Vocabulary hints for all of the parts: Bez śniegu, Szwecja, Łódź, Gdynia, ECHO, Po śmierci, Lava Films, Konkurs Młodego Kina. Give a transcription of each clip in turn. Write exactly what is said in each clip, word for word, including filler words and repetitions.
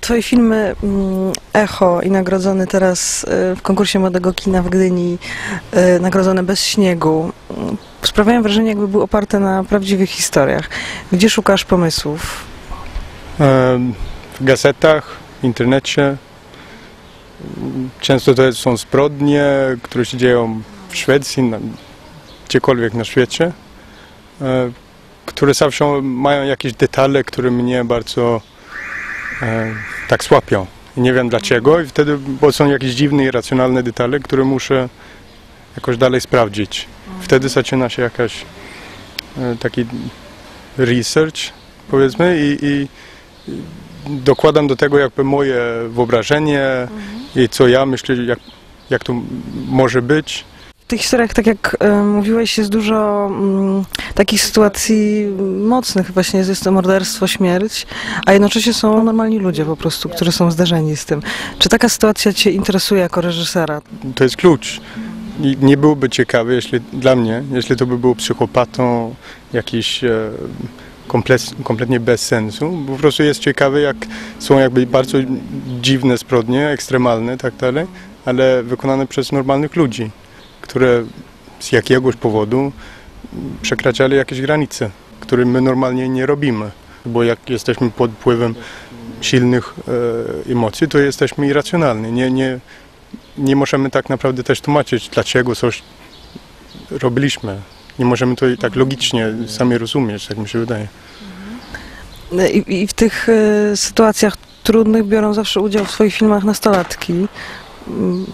Twoje filmy Echo i nagrodzony teraz w konkursie Młodego Kina w Gdyni, nagrodzone Bez śniegu, sprawiają wrażenie, jakby były oparte na prawdziwych historiach. Gdzie szukasz pomysłów? W gazetach, w internecie. Często to są zbrodnie, które się dzieją w Szwecji, na, gdziekolwiek na świecie, które zawsze mają jakieś detale, które mnie bardzo e, tak słapią. I nie wiem dlaczego, i wtedy, bo są jakieś dziwne, irracjonalne detale, które muszę jakoś dalej sprawdzić. Wtedy zaczyna się jakaś e, taki research, powiedzmy, i, i dokładam do tego jakby moje wyobrażenie mhm. i co ja myślę, jak, jak to może być. W tych historiach, tak jak y, mówiłeś, jest dużo y, takich sytuacji mocnych, właśnie jest to morderstwo, śmierć, a jednocześnie są normalni ludzie po prostu, którzy są zdarzeni z tym. Czy taka sytuacja Cię interesuje jako reżysera? To jest klucz. I nie byłoby ciekawe, jeśli, dla mnie, jeśli to by był psychopatą, jakiś e, komplet, kompletnie bez sensu. Po prostu jest ciekawe, jak są jakby bardzo dziwne zbrodnie, ekstremalne, tak dalej, ale wykonane przez normalnych ludzi, które z jakiegoś powodu przekraczali jakieś granice, które my normalnie nie robimy. Bo jak jesteśmy pod wpływem silnych e, emocji, to jesteśmy irracjonalni. Nie, nie, nie możemy tak naprawdę też tłumaczyć, dlaczego coś robiliśmy. Nie możemy to tak logicznie sami rozumieć, tak mi się wydaje. I, i w tych e, sytuacjach trudnych biorą zawsze udział w swoich filmach nastolatki.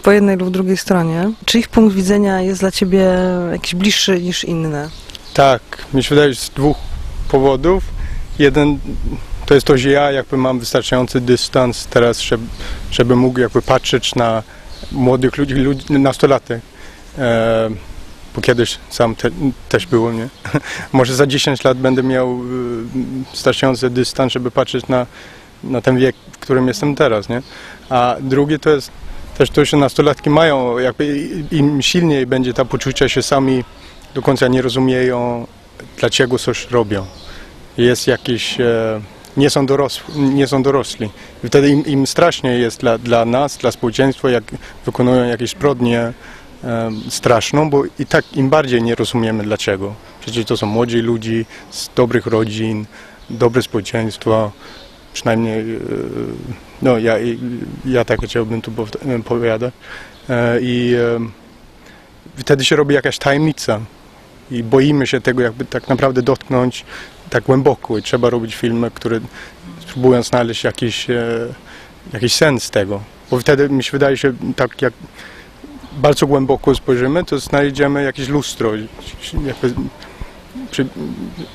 Po jednej lub drugiej stronie. Czy ich punkt widzenia jest dla Ciebie jakiś bliższy niż inne? Tak, mi się wydaje, z dwóch powodów. Jeden to jest to, że ja jakby mam wystarczający dystans teraz, żeby, żeby mógł jakby patrzeć na młodych ludzi, ludzi nastolatek. E, bo kiedyś sam te, też było, nie? Może za dziesięć lat będę miał wystarczający dystans, żeby patrzeć na, na ten wiek, w którym jestem teraz, nie? A drugie to jest też to, że nastolatki mają, jakby im silniej będzie ta poczucie, że sami do końca nie rozumieją, dlaczego coś robią. Jest jakiś, e, nie, są dorosli, nie są dorosli. I wtedy im, im straszniej jest dla, dla nas, dla społeczeństwa, jak wykonują jakieś zbrodnie e, straszną, bo i tak im bardziej nie rozumiemy dlaczego. Przecież to są młodzi ludzie z dobrych rodzin, dobre społeczeństwo. Przynajmniej, no ja, ja tak chciałbym tu powiadać. I wtedy się robi jakaś tajemnica i boimy się tego jakby tak naprawdę dotknąć tak głęboko i trzeba robić filmy, które spróbują znaleźć jakiś, jakiś sens tego. Bo wtedy mi się wydaje, że tak jak bardzo głęboko spojrzymy, to znajdziemy jakieś lustro. Jakby Przy,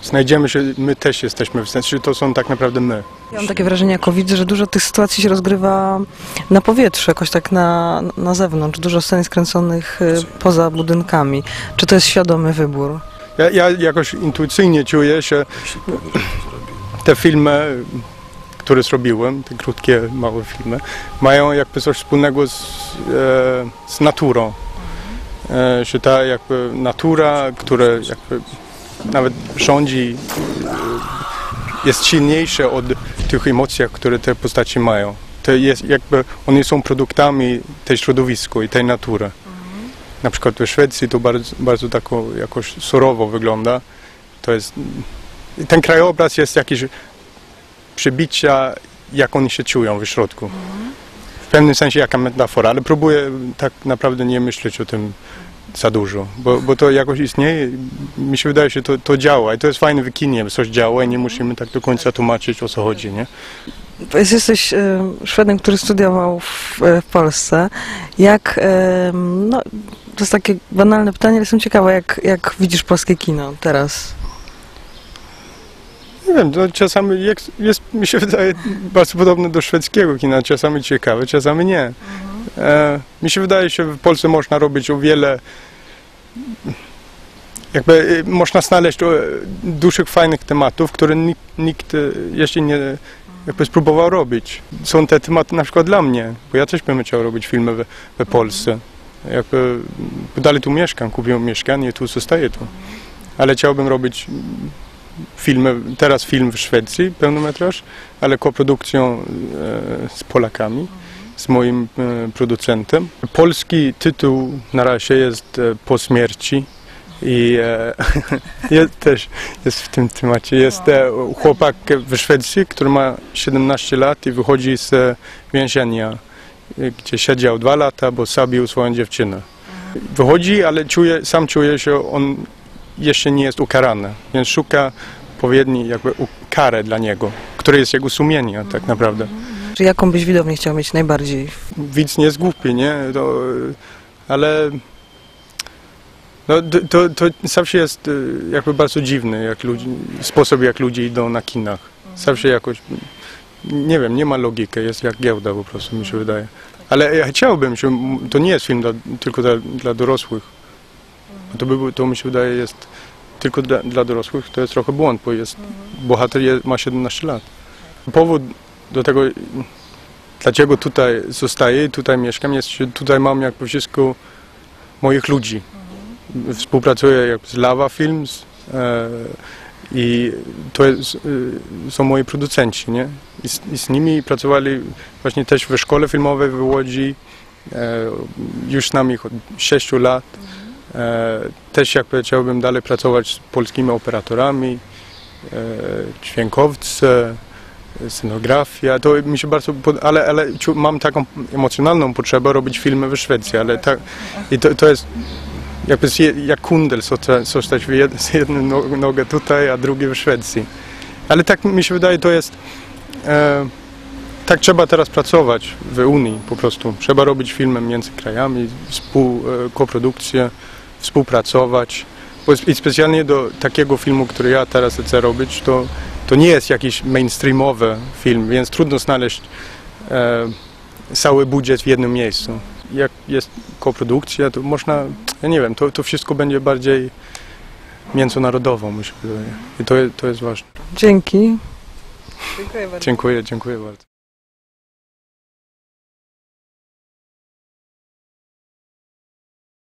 znajdziemy się, my też jesteśmy, w sensie to są tak naprawdę my. Ja mam takie wrażenie jako widzę, że dużo tych sytuacji się rozgrywa na powietrzu, jakoś tak na, na zewnątrz, dużo scen skręconych poza budynkami. Czy to jest świadomy wybór? Ja, ja jakoś intuicyjnie czuję, że te filmy, które zrobiłem, te krótkie, małe filmy, mają jakby coś wspólnego z, z naturą. Że ta jakby natura, która jakby nawet rządzi, jest silniejsze od tych emocji, które te postaci mają. To jest jakby, one są produktami tej środowiska i tej natury. Na przykład w Szwecji to bardzo, bardzo tak jakoś surowo wygląda. To jest, ten krajobraz jest jakieś przybicia, jak oni się czują w środku. W pewnym sensie jaka metafora, ale próbuję tak naprawdę nie myśleć o tym za dużo, bo, bo to jakoś istnieje, mi się wydaje, że to, to działa i to jest fajne w kinie, coś działa i nie musimy tak do końca tłumaczyć, o co chodzi, nie? Jesteś y, Szwedem, który studiował w, w Polsce. Jak, y, no, to jest takie banalne pytanie, ale jestem ciekawa, jak, jak widzisz polskie kino teraz? Nie wiem, no, czasami jest, jest, mi się wydaje, bardzo podobne do szwedzkiego kina, czasami ciekawe, czasami nie. E, mi się wydaje, że w Polsce można robić o wiele, jakby można znaleźć o, dużych, fajnych tematów, które nikt, nikt jeszcze nie jakby spróbował robić. Są te tematy na przykład dla mnie, bo ja też bym chciał robić filmy we, we Polsce. Jakby, bo dalej tu mieszkam, kupiłem mieszkanie i tu zostaję tu. Ale chciałbym robić filmy, teraz film w Szwecji, pełnometraż, ale koprodukcją z Polakami, z moim producentem. Polski tytuł na razie jest Po śmierci. I e, jest też jest w tym temacie. Jest e, chłopak w Szwecji, który ma siedemnaście lat i wychodzi z e, więzienia, gdzie siedział dwa lata, bo zabił swoją dziewczynę. Wychodzi, ale czuje, sam czuje się, on jeszcze nie jest ukarany, więc szuka odpowiedniej jakby kary dla niego, które jest jego sumienia tak naprawdę. Jaką byś widownię chciał mieć najbardziej? Widz nie jest głupi, nie? To, ale... No, to, to zawsze jest jakby bardzo dziwny jak ludzi, sposób, jak ludzie idą na kinach. Zawsze jakoś, nie wiem, nie ma logiki, jest jak giełda po prostu, mi się wydaje. Ale ja chciałbym, że to nie jest film dla, tylko dla, dla dorosłych. To, by, to mi się wydaje jest tylko dla, dla dorosłych, to jest trochę błąd, bo jest, bohater jest, ma siedemnaście lat. Powód do tego, dlaczego tutaj zostaję, tutaj mieszkam, jest, że tutaj mam jakby wszystko moich ludzi. Współpracuję z Lava Films e, i to jest, e, są moi producenci, nie? I z, I z nimi pracowali właśnie też w szkole filmowej w Łodzi, e, już znam ich od sześciu lat. E, też jakby chciałbym dalej pracować z polskimi operatorami, e, dźwiękowcy, scenografia, to mi się bardzo pod... ale, ale mam taką emocjonalną potrzebę robić filmy w Szwecji, ale ta... i to, to jest jakby jak kundel zostać z jedną nogą tutaj, a drugie w Szwecji. Ale tak mi się wydaje, to jest... E, tak trzeba teraz pracować w Unii po prostu. Trzeba robić filmy między krajami, współ, e, koprodukcję, współpracować. I specjalnie do takiego filmu, który ja teraz chcę robić, to, to nie jest jakiś mainstreamowy film, więc trudno znaleźć e, cały budżet w jednym miejscu. Jak jest koprodukcja, to można, ja nie wiem, to, to wszystko będzie bardziej międzynarodowo, myślę. I to, to jest ważne. Dzięki. Dziękuję bardzo. Dziękuję, dziękuję bardzo.